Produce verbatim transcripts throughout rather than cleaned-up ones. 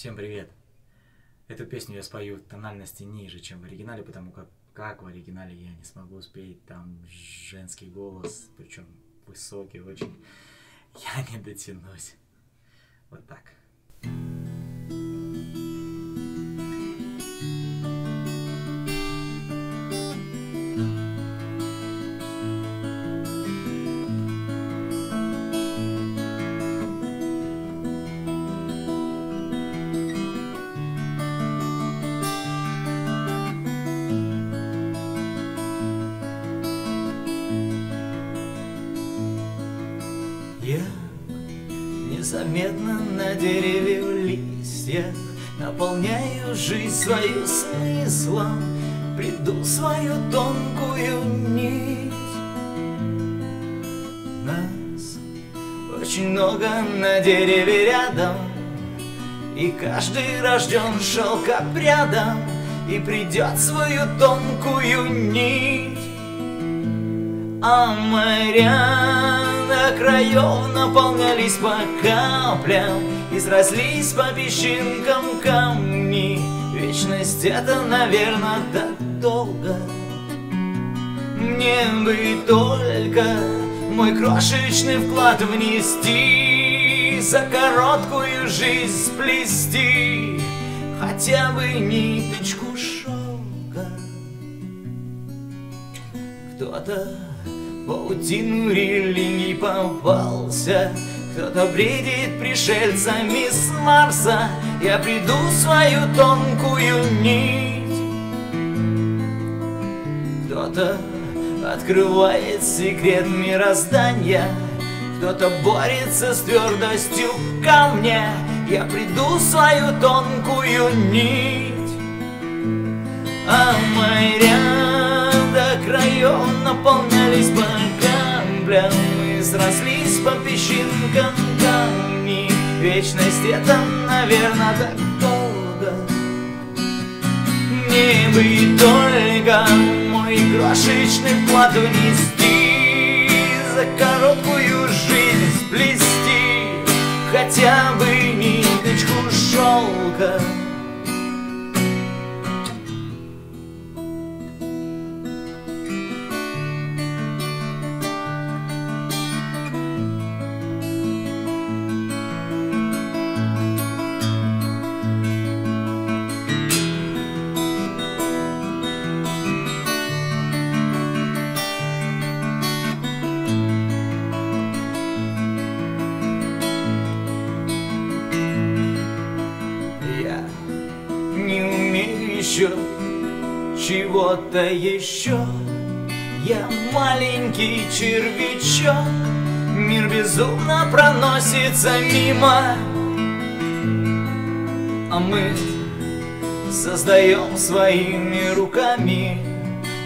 Всем привет! Эту песню я спою в тональности ниже, чем в оригинале, потому как, как в оригинале я не смогу спеть, там женский голос, причем высокий очень. Я не дотянусь. Вот так. Я незаметно на дереве в листьях наполняю жизнь свою смыслом, приду свою тонкую нить. Нас очень много на дереве рядом, и каждый рожден шелкопрядом и придет свою тонкую нить. А моря на краев наполнялись по каплям и срослись по песчинкам камни. Вечность это, наверное, так долго. Мне бы только мой крошечный вклад внести, за короткую жизнь сплести хотя бы ниточку шелка. Кто-то паутину религий попался, кто-то бредит пришельцами с Марса. Я приду свою тонкую нить. Кто-то открывает секрет мироздания, кто-то борется с твердостью камня. Я приду свою тонкую нить. А моря до краев наполнялись по каплям и срослись по песчинкам камни. Вечность это, наверное, так долго. Мне бы только мой крошечный вклад внести, за короткую жизнь сплести хотя бы ниточку шелка. Чего-то еще. Я маленький червячок, мир безумно проносится мимо, а мы создаем своими руками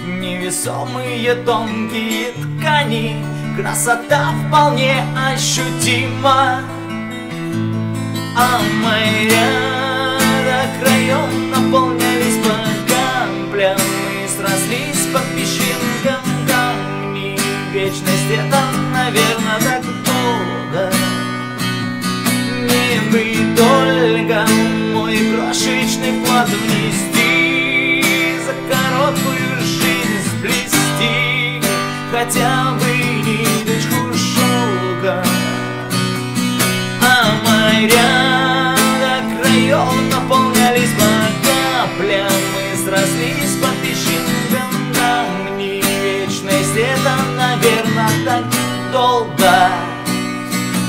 невесомые тонкие ткани. Красота вполне ощутима. А моря до краев наполнялись по мы срослись по песчинкам камни. Вечность это, наверное, так долго. Мне бы только мой крошечный вклад внести, за короткую жизнь сплести хотя бы ниточку шелка. А моря до краев наполнялись по каплям, срослись по песчинкам камни. Вечность это, наверное, так долго.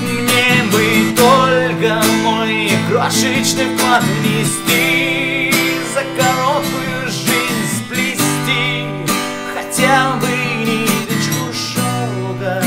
Мне бы только мой крошечный вклад внести, за короткую жизнь сплести хотя бы ниточку шелка.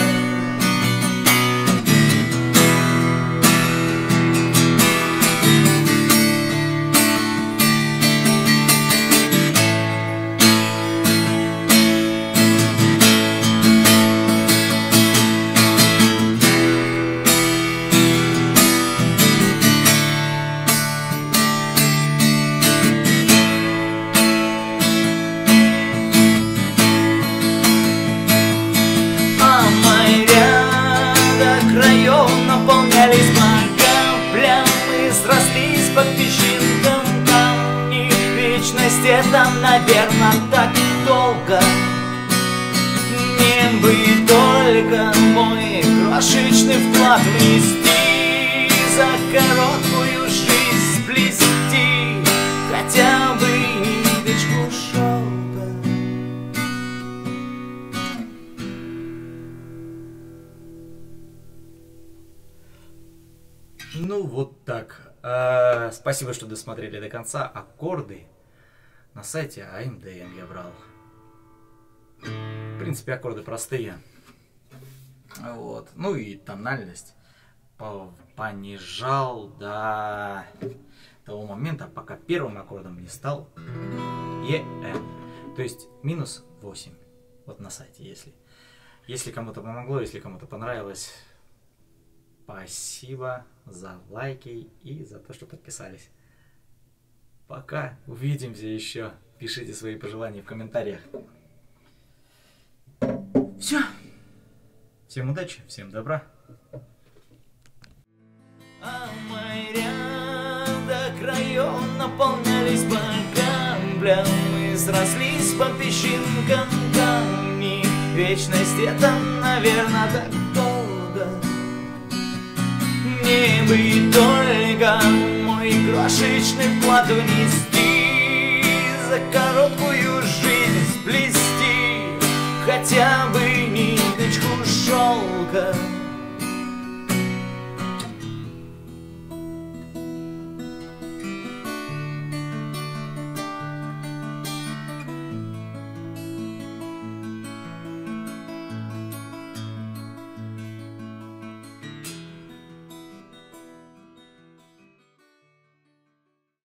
это, наверное, так долго. Мне бы только мой крошечный вклад внести, за короткую жизнь сплести хотя бы ниточку шелка. Ну вот так. А, спасибо, что досмотрели до конца. Аккорды на сайте А М Д М я брал. В принципе, аккорды простые. Вот. Ну и тональность понижал до того момента, пока первым аккордом не стал Е М. То есть минус восемь. Вот на сайте, если. Если кому-то помогло, если кому-то понравилось, спасибо за лайки и за то, что подписались. Пока. Увидимся еще. Пишите свои пожелания в комментариях. Все. Всем удачи, всем добра. А моря до краев наполнялись бокам, мы срослись по песчинкам камни. Вечность это, наверное, так долго. Не бы только мой крошечный вклад внести, за короткую жизнь сплести хотя бы